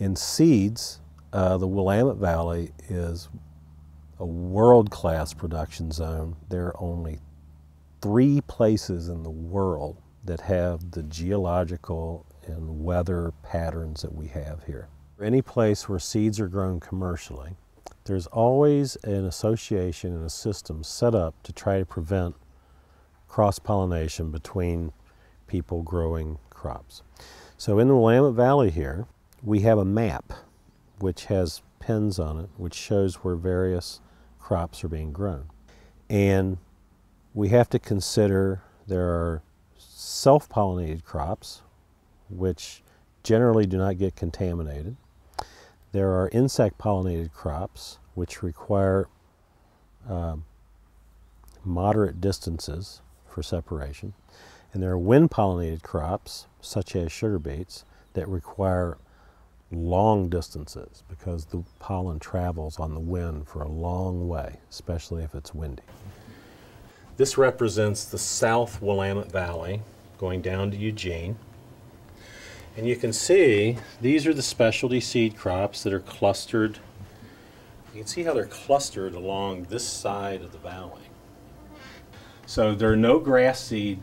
In seeds, the Willamette Valley is a world-class production zone. There are only 3 places in the world that have the geological and weather patterns that we have here. Any place where seeds are grown commercially, there's always an association and a system set up to try to prevent cross-pollination between people growing crops. So in the Willamette Valley here, we have a map which has pins on it, which shows where various crops are being grown. And we have to consider there are self-pollinated crops, which generally do not get contaminated. There are insect-pollinated crops, which require moderate distances for separation. And there are wind-pollinated crops, such as sugar beets, that require long distances because the pollen travels on the wind for a long way, especially if it's windy. This represents the South Willamette Valley going down to Eugene. And you can see these are the specialty seed crops that are clustered. You can see how they're clustered along this side of the valley. So there are no grass seed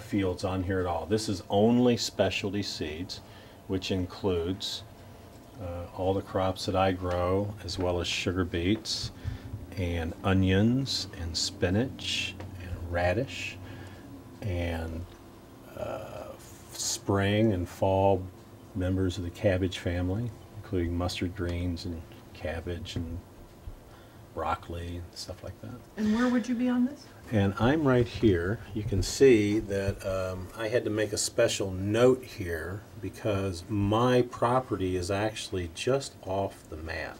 fields on here at all. This is only specialty seeds, which includes all the crops that I grow, as well as sugar beets and onions and spinach and radish and spring and fall members of the cabbage family, including mustard greens and cabbage and broccoli and stuff like that. And where would you be on this? And I'm right here. You can see that I had to make a special note here because my property is actually just off the map.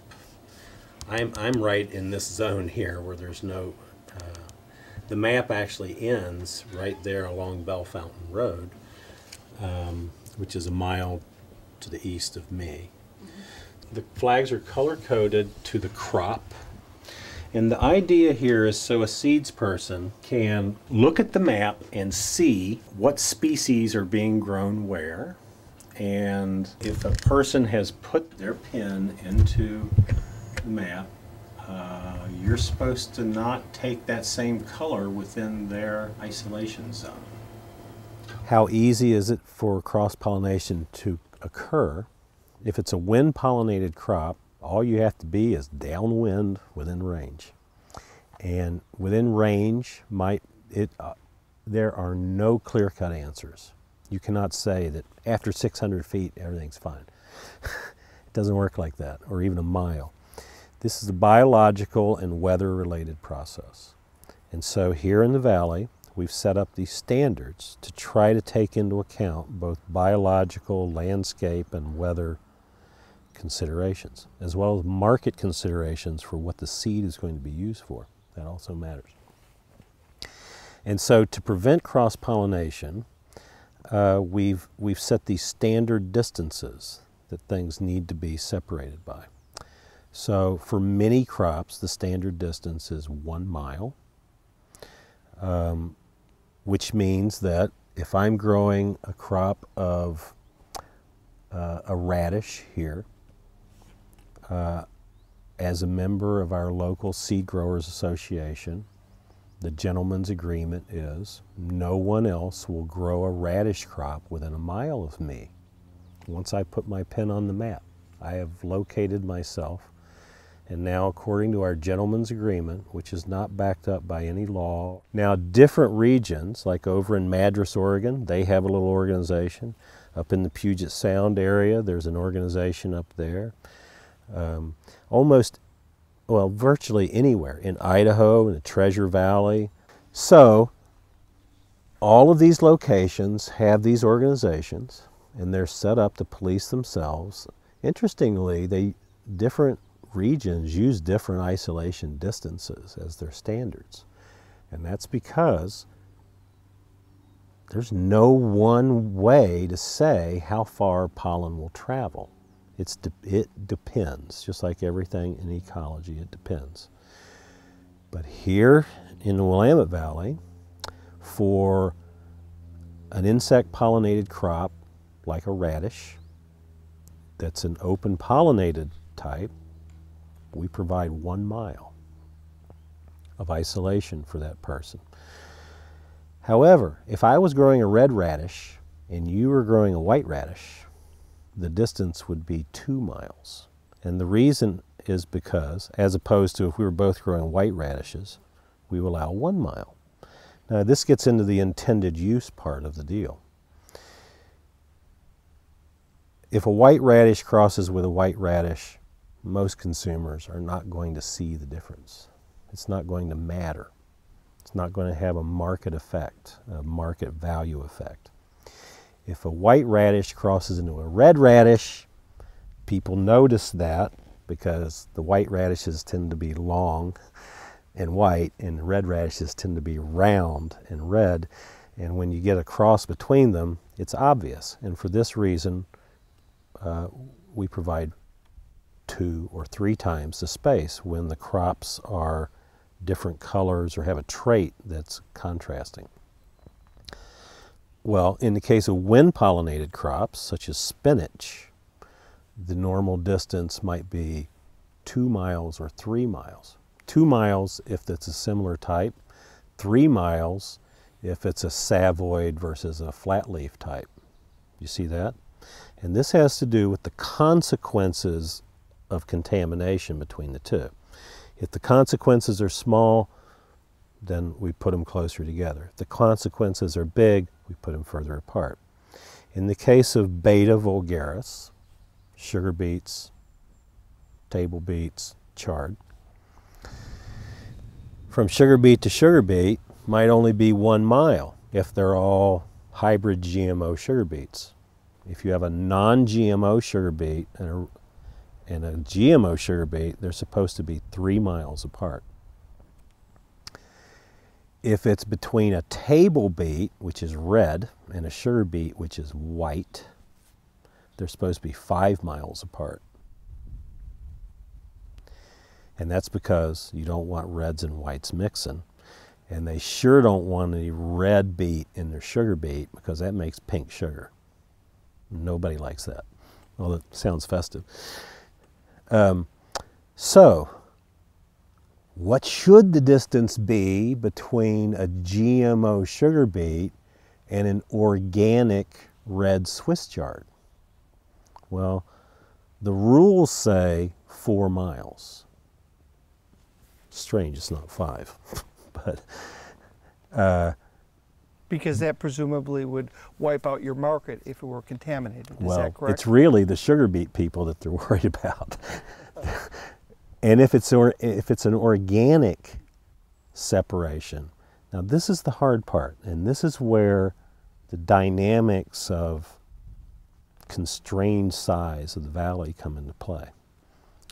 I'm right in this zone here where there's no, the map actually ends right there along Bell Fountain Road, which is a mile to the east of me. The flags are color-coded to the crop. And the idea here is so a seeds person can look at the map and see what species are being grown where. And if a person has put their pin into the map, you're supposed to not take that same color within their isolation zone. How easy is it for cross-pollination to occur? If it's a wind-pollinated crop, all you have to be is downwind within range. And within range, there are no clear-cut answers. You cannot say that after 600 feet, everything's fine. It doesn't work like that, or even a mile. This is a biological and weather-related process. And so here in the valley, we've set up these standards to try to take into account both biological, landscape, and weather considerations, as well as market considerations for what the seed is going to be used for. That also matters. And so to prevent cross-pollination, we've set these standard distances that things need to be separated by. So for many crops, the standard distance is 1 mile, which means that if I'm growing a crop of a radish here, as a member of our local Seed Growers Association, the gentleman's agreement is no one else will grow a radish crop within a mile of me. Once I put my pin on the map, I have located myself, and now according to our gentleman's agreement, which is not backed up by any law. Now different regions, like over in Madras, Oregon, they have a little organization. Up in the Puget Sound area, there's an organization up there. Virtually anywhere in Idaho, in the Treasure Valley. So all of these locations have these organizations, and they're set up to police themselves. Interestingly, different regions use different isolation distances as their standards, and that's because there's no one way to say how far pollen will travel. It depends, just like everything in ecology, it depends. But here in the Willamette Valley, for an insect pollinated crop like a radish, that's an open pollinated type, we provide 1 mile of isolation for that person. However, if I was growing a red radish and you were growing a white radish, the distance would be 2 miles. And the reason is because, as opposed to if we were both growing white radishes, we allow 1 mile. Now this gets into the intended use part of the deal. If a white radish crosses with a white radish, most consumers are not going to see the difference. It's not going to matter. It's not going to have a market effect, a market value effect. If a white radish crosses into a red radish, people notice that because the white radishes tend to be long and white, and the red radishes tend to be round and red. And when you get a cross between them, it's obvious. And for this reason, we provide 2 or 3 times the space when the crops are different colors or have a trait that's contrasting. Well, in the case of wind pollinated crops, such as spinach, the normal distance might be 2 miles or 3 miles. 2 miles if it's a similar type, 3 miles if it's a savoid versus a flat leaf type. You see that? And this has to do with the consequences of contamination between the two. If the consequences are small, then we put them closer together. If the consequences are big, we put them further apart. In the case of beta vulgaris, sugar beets, table beets, chard, from sugar beet might only be 1 mile if they're all hybrid GMO sugar beets. If you have a non-GMO sugar beet and a GMO sugar beet, they're supposed to be 3 miles apart. If it's between a table beet, which is red, and a sugar beet, which is white, they're supposed to be 5 miles apart. And that's because you don't want reds and whites mixing. And they sure don't want any red beet in their sugar beet because that makes pink sugar. Nobody likes that. Well, that sounds festive. So what should the distance be between a GMO sugar beet and an organic red Swiss chard? Well, the rules say 4 miles. Strange, it's not 5, but... because that presumably would wipe out your market if it were contaminated, is that correct? Well, it's really the sugar beet people that they're worried about. And if it's an organic separation, now this is the hard part, and this is where the dynamics of constrained size of the valley come into play.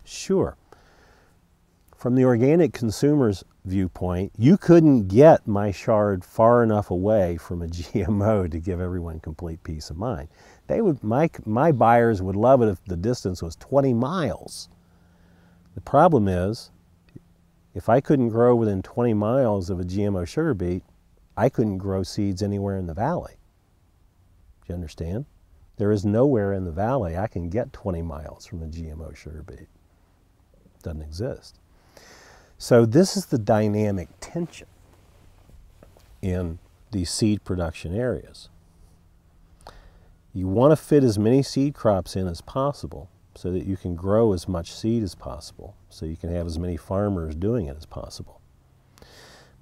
Sure, from the organic consumer's viewpoint, you couldn't get my chard far enough away from a GMO to give everyone complete peace of mind. They would, my buyers would love it if the distance was 20 miles. The problem is, if I couldn't grow within 20 miles of a GMO sugar beet, I couldn't grow seeds anywhere in the valley. Do you understand? There is nowhere in the valley I can get 20 miles from a GMO sugar beet. It doesn't exist. So this is the dynamic tension in these seed production areas. You want to fit as many seed crops in as possible so that you can grow as much seed as possible, so you can have as many farmers doing it as possible.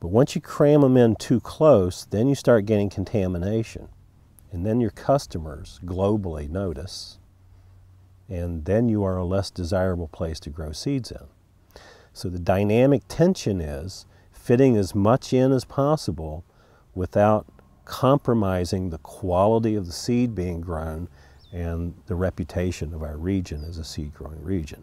But once you cram them in too close, then you start getting contamination. And then your customers globally notice, and then you are a less desirable place to grow seeds in. So the dynamic tension is fitting as much in as possible without compromising the quality of the seed being grown and the reputation of our region as a seed growing region.